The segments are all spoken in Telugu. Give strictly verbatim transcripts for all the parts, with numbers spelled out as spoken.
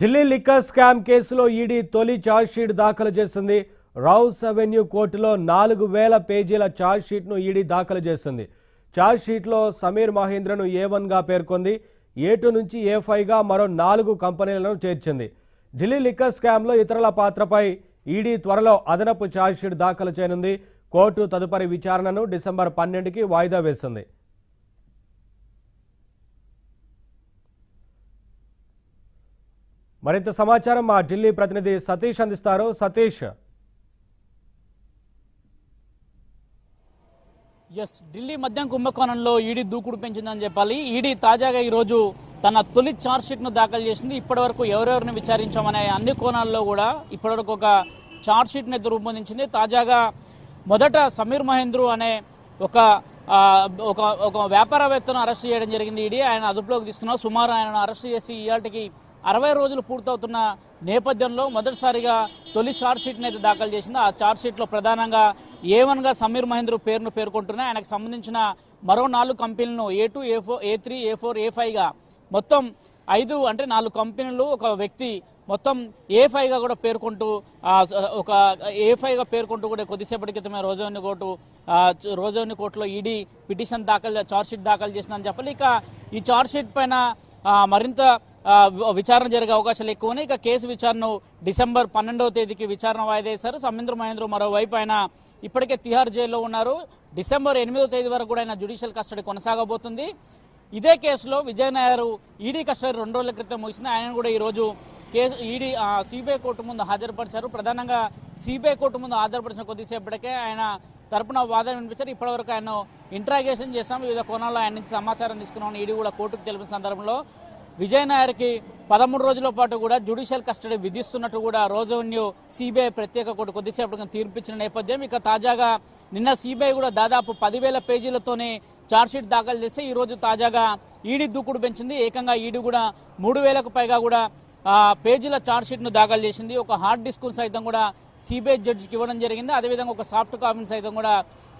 ఢిల్లీ లిక్కర్ స్కామ్ కేసులో ఈడీ తొలి ఛార్జ్ షీట్ దాఖలు చేసింది. రౌస్ అవెన్యూ కోర్టులో నాలుగు వేల పేజీల ఛార్జ్ షీట్ను ఈడీ దాఖలు చేసింది. ఛార్జ్ షీట్లో సమీర్ మహేంద్రను ఏ వన్గా పేర్కొంది. ఏ టూ నుంచి ఏ ఫైవ్గా మరో నాలుగు కంపెనీలను చేర్చింది. ఢిల్లీ లిక్కర్ స్కామ్లో ఇతరుల పాత్రపై ఈడీ త్వరలో అదనపు ఛార్జ్ షీట్ దాఖలు చేయనుంది. కోర్టు తదుపరి విచారణను డిసెంబర్ పన్నెండుకి వాయిదా వేసింది. మరింత సమాచారం మా ఢిల్లీ ప్రతినిధి సతీష్ అందిస్తారు. సతీష్. ఎస్, ఢిల్లీ మద్యం కుంభకోణంలో ఈడీ దూకుడు పెంచిందని చెప్పాలి. ఈడీ తాజాగా ఈరోజు తన తొలి ఛార్జ్షీట్ను దాఖలు చేసింది. ఇప్పటి వరకు ఎవరెవరిని విచారించామనే అన్ని కోణాల్లో కూడా ఇప్పటివరకు ఒక ఛార్జ్షీట్ని అయితే రూపొందించింది. తాజాగా మొదట సమీర్ మహేంద్రు అనే ఒక ఒక ఒక వ్యాపారవేత్తను అరెస్ట్ చేయడం జరిగింది. ఈడీ ఆయన అదుపులోకి తీసుకున్నారు. సుమారు ఆయనను అరెస్ట్ చేసి ఇవాటికి అరవై రోజులు పూర్తవుతున్న నేపథ్యంలో మొదటిసారిగా తొలి ఛార్జ్షీట్ని అయితే దాఖలు చేసింది. ఆ ఛార్జ్షీట్లో ప్రధానంగా ఏ వన్గా సమీర్ మహేంద్ర పేరును పేర్కొంటున్నాయి. ఆయనకు సంబంధించిన మరో నాలుగు కంపెనీలను A two A four A three A four A ఫైవ్గా మొత్తం ఐదు అంటే నాలుగు కంపెనీలు ఒక వ్యక్తి మొత్తం ఏ ఫైవ్గా కూడా పేర్కొంటూ ఒక ఏ ఫైవ్గా పేర్కొంటూ కూడా కొద్దిసేపటి క్రితమే రోజోని కోర్టు రోజోని కోర్టులో ఈడీ పిటిషన్ దాఖలు ఛార్జ్షీట్ దాఖలు చేసిందని చెప్పాలి. ఇక ఈ ఛార్జ్షీట్ పైన మరింత విచారణ జరిగే అవకాశాలు ఎక్కువనే. ఇక కేసు విచారణ డిసెంబర్ పన్నెండవ తేదీకి విచారణ వాయిదా వేశారు. సమీంద్ర మహేంద్ర మరోవైపు ఆయన ఇప్పటికే తిహార్ జైల్లో ఉన్నారు. డిసెంబర్ ఎనిమిదవ తేదీ వరకు కూడా ఆయన జ్యుడిషియల్ కస్టడీ కొనసాగబోతుంది. ఇదే కేసులో విజయ్ నాయర్ ఈడీ కస్టడీ రెండు రోజుల క్రితం ముగిసింది. ఆయన కూడా ఈరోజు కేసు ఈడీ సిబిఐ కోర్టు ముందు హాజరుపరిచారు. ప్రధానంగా సిబిఐ కోర్టు ముందు హాజరుపరిచిన కొద్దిసేపటికే ఆయన తరపున వాదన వినిపించారు. ఇప్పటివరకు ఆయన ఇంట్రాగేషన్ చేశాం. వివిధ కోణాల్లో ఆయన నుంచి సమాచారం తీసుకున్నామని ఈడీ కూడా కోర్టుకు తెలిపిన సందర్భంలో విజయ్ నాయర్కి పదమూడు రోజుల పాటు కూడా జ్యుడిషియల్ కస్టడీ విధిస్తున్నట్టు కూడా రోజోన్యూ సిబిఐ ప్రత్యేక కోర్టు కొద్దిసేపటిగా తీర్పిచ్చిన నేపథ్యం. ఇక తాజాగా నిన్న సిబిఐ కూడా దాదాపు పదివేల పేజీలతోనే ఛార్జ్షీట్ దాఖలు చేస్తే ఈరోజు తాజాగా ఈడీ దూకుడు పెంచింది. ఏకంగా ఈడీ కూడా మూడు వేలకు పైగా కూడా పేజీల ఛార్జ్షీట్ను దాఖలు చేసింది. ఒక హార్డ్ డిస్కును సైతం కూడా సిబిఐ జడ్జికి ఇవ్వడం జరిగింది. అదేవిధంగా ఒక సాఫ్ట్ కాపీని సైతం కూడా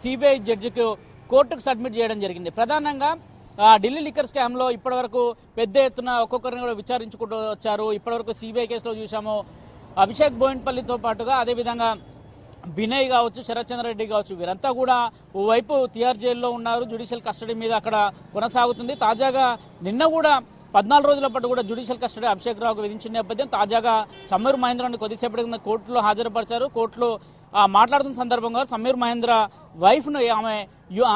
సిబిఐ జడ్జికి కోర్టుకు సబ్మిట్ చేయడం జరిగింది. ప్రధానంగా ఢిల్లీ లిక్కర్ స్కామ్లో ఇప్పటివరకు పెద్ద ఎత్తున ఒక్కొక్కరిని కూడా విచారించుకుంటూ వచ్చారు. ఇప్పటివరకు సిబిఐ కేసులో చూసాము అభిషేక్ బోయిన్పల్లితో పాటుగా అదేవిధంగా బినయ్ కావచ్చు, శరత్ చంద్ర రెడ్డి కావచ్చు, వీరంతా కూడా ఓవైపు తిహార్ జైల్లో ఉన్నారు. జ్యుడిషియల్ కస్టడీ మీద అక్కడ కొనసాగుతుంది. తాజాగా నిన్న కూడా పద్నాలుగు రోజుల పాటు కూడా జ్యుడిషియల్ కస్టడీ అభిషేక్ రావుకు విధించిన నేపథ్యం తాజాగా సమీర్ మహేంద్రను కొద్దిసేపటి కింద కోర్టులో హాజరుపరిచారు. కోర్టులో మాట్లాడుతున్న సందర్భంగా సమీర్ మహేంద్ర వైఫ్ను ఆమె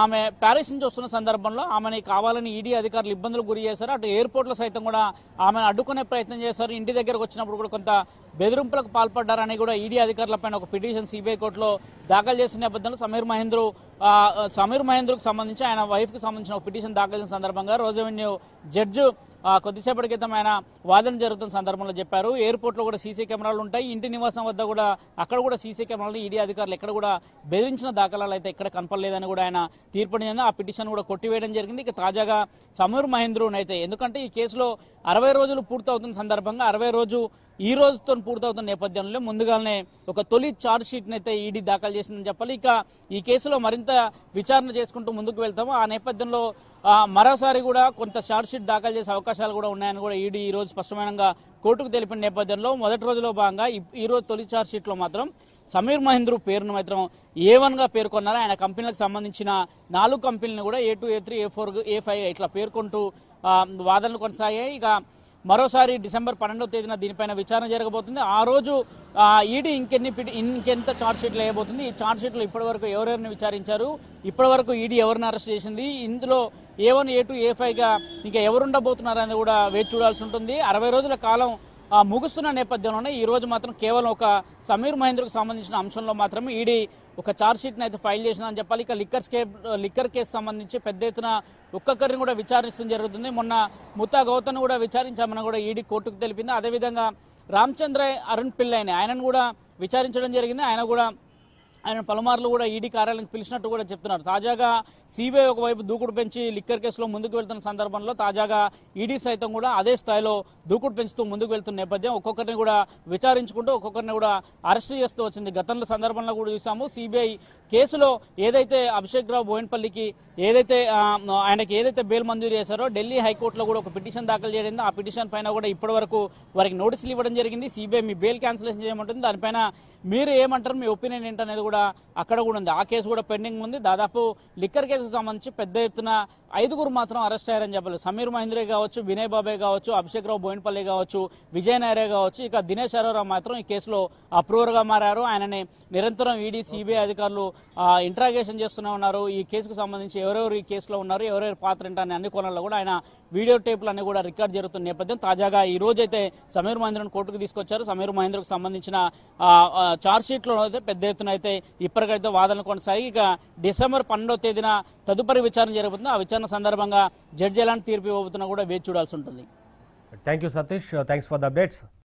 ఆమె ప్యారిస్ నుంచి వస్తున్న సందర్భంలో ఆమెని కావాలని ఈడీ అధికారులు ఇబ్బందులు గురి చేశారు. అటు ఎయిర్పోర్ట్లో సైతం కూడా ఆమెను అడ్డుకునే ప్రయత్నం చేశారు. ఇంటి దగ్గరకు వచ్చినప్పుడు కూడా కొంత బెదిరింపులకు పాల్పడ్డారని కూడా ఈడీ అధికారులపైన ఒక పిటిషన్ సిబిఐ కోర్టులో దాఖలు చేసిన నేపథ్యంలో సమీర్ మహేంద్ర సమీర్ మహేంద్రకు సంబంధించి ఆయన వైఫ్కి సంబంధించిన ఒక పిటిషన్ దాఖలు చేసిన సందర్భంగా రోజవెన్యూ జడ్జి కొద్దిసేపటి క్రితం ఆయన వాదన జరుగుతున్న సందర్భంలో చెప్పారు. ఎయిర్పోర్ట్లో కూడా సీసీ కెమెరాలు ఉంటాయి. ఇంటి నివాసం వద్ద కూడా అక్కడ కూడా సీసీ కెమెరాలు ఈడీ అధికారులు ఎక్కడ కూడా బెదిరించిన దాఖలాలు అయితే ఎక్కడ కనపడలేదని కూడా ఆయన తీర్పు నింద ఆ పిటిషన్ కూడా కొట్టివేయడం జరిగింది. ఇక తాజాగా సమీర్ మహేంద్రను అయితే ఎందుకంటే ఈ కేసులో అరవై రోజులు పూర్తవుతున్న సందర్భంగా అరవై రోజు ఈ రోజుతో పూర్తవుతున్న నేపథ్యంలో ముందుగానే ఒక తొలి ఛార్జ్ షీట్ని అయితే ఈడీ దాఖలు చేసిందని చెప్పాలి. ఇక ఈ కేసులో మరింత విచారణ చేసుకుంటూ ముందుకు వెళ్తాము. ఆ నేపథ్యంలో మరోసారి కూడా కొంత ఛార్జ్ షీట్ దాఖలు చేసే అవకాశాలు కూడా ఉన్నాయని కూడా ఈడీ ఈ రోజు స్పష్టమైన కోర్టుకు తెలిపిన నేపథ్యంలో మొదటి రోజులో భాగంగా ఈ రోజు తొలి ఛార్జ్ షీట్లో మాత్రం సమీర్ మహేంద్ర పేరును మాత్రం ఏ వన్గా పేర్కొన్నారు. ఆయన కంపెనీలకు సంబంధించిన నాలుగు కంపెనీలను కూడా A two A three A four A five ఇట్లా పేర్కొంటూ వాదనలు కొనసాగాయి. ఇక మరోసారి డిసెంబర్ పన్నెండవ తేదీన దీనిపైన విచారణ జరగబోతుంది. ఆ రోజు ఈడీ ఇంకెన్ని ఇంకెంత ఛార్జ్ షీట్లు వేయబోతుంది. ఈ ఛార్జ్ షీట్లు ఇప్పటివరకు ఎవరెవరిని విచారించారు, ఇప్పటివరకు ఈడీ ఎవరిని అరెస్ట్ చేసింది, ఇందులో ఏ వన్ ఏ టూ ఏ ఫైవ్గా ఇంకా ఎవరుండబోతున్నారని కూడా వేచి చూడాల్సి ఉంటుంది. అరవై రోజుల కాలం ముగుస్తున్న నేపథ్యంలోనే ఈ రోజు మాత్రం కేవలం ఒక సమీర్ మహేంద్రకు సంబంధించిన అంశంలో మాత్రమే ఈడీ ఒక ఛార్జ్ షీట్ని అయితే ఫైల్ చేసిందని చెప్పాలి. ఇక లిక్కర్ లిక్కర్ కేసు సంబంధించి పెద్ద ఎత్తున ఒక్కొక్కరిని కూడా విచారించడం జరుగుతుంది. మొన్న ముతా గౌతమ్ను కూడా విచారించామని కూడా ఈడీ కోర్టుకు తెలిపింది. అదేవిధంగా రామచంద్ర అరుణ్ పిల్లైని ఆయనను కూడా విచారించడం జరిగింది. ఆయన కూడా ఆయన పలుమార్లు కూడా ఈడీ కార్యాలయానికి పిలిచినట్టు కూడా చెప్తున్నారు. తాజాగా సిబిఐ ఒకవైపు దూకుడు పెంచి లిక్కర్ కేసులో ముందుకు వెళ్తున్న సందర్భంలో తాజాగా ఈడీ సైతం కూడా అదే స్థాయిలో దూకుడు పెంచుతూ ముందుకు వెళ్తున్న నేపథ్యం ఒక్కొక్కరిని కూడా విచారించుకుంటూ ఒక్కొక్కరిని కూడా అరెస్ట్ చేస్తూ వచ్చింది. గతంలో సందర్భంలో కూడా చూసాము సిబిఐ కేసులో ఏదైతే అభిషేక్ రావు బోయిన్పల్లికి ఏదైతే ఆయనకి ఏదైతే బెయిల్ మంజూరు చేశారో ఢిల్లీ హైకోర్టులో కూడా ఒక పిటిషన్ దాఖలు చేయడం, ఆ పిటిషన్ పైన కూడా ఇప్పటివరకు వారికి నోటీసులు ఇవ్వడం జరిగింది. సీబీఐ మీ బెయిల్ క్యాన్సిలేషన్ చేయమంటుంది, దానిపైన మీరు ఏమంటారు, మీ ఒపీనియన్ ఏంటనేది కూడా అక్కడ కూడా ఉంది. ఆ కేసు కూడా పెండింగ్ ఉంది. దాదాపు లిక్కర్ కేసుకు సంబంధించి పెద్ద ఎత్తున ఐదుగురు మాత్రం అరెస్ట్ అయ్యారని చెప్పాలి. సమీర్ మహేంద్రే కావచ్చు, వినయ్ బాబాయ్ కావచ్చు, అభిషేక్ రావు బోయిన్పల్లి కావచ్చు, విజయ్ నాయరే కావచ్చు, ఇక దినేష్ అరోరావు మాత్రం ఈ కేసులో అప్రూవర్గా మారారు. ఆయనని నిరంతరం ఈడీ సీబీఐ అధికారులు ఇంట్రాగేషన్ చేస్తూనే ఉన్నారు. ఈ కేసుకు సంబంధించి ఎవరెవరు ఈ కేసులో ఉన్నారు, ఎవరెవరు పాత్ర ఏంటనే అన్ని కోణాల్లో కూడా ఆయన వీడియో టేపులు అన్ని కూడా రికార్డ్ జరుగుతున్న నేపథ్యం. తాజాగా ఈ రోజు అయితే సమీర్ మహేంద్రను కోర్టుకు తీసుకొచ్చారు. సమీర్ మహేంద్రకు సంబంధించిన ఛార్జ్ షీట్లో అయితే పెద్ద ఎత్తున అయితే ఇప్పటికైతే వాదనలు కొనసాగి ఇక డిసెంబర్ పన్నెండవ తేదీన తదుపరి విచారణ జరుగుతుంది. ఆ విచారణ సందర్భంగా జడ్జి ఎలాంటి తీర్పు ఇవ్వబోతున్నా కూడా వేచి చూడాల్సి ఉంటుంది. Thank you Satish, thanks for the updates.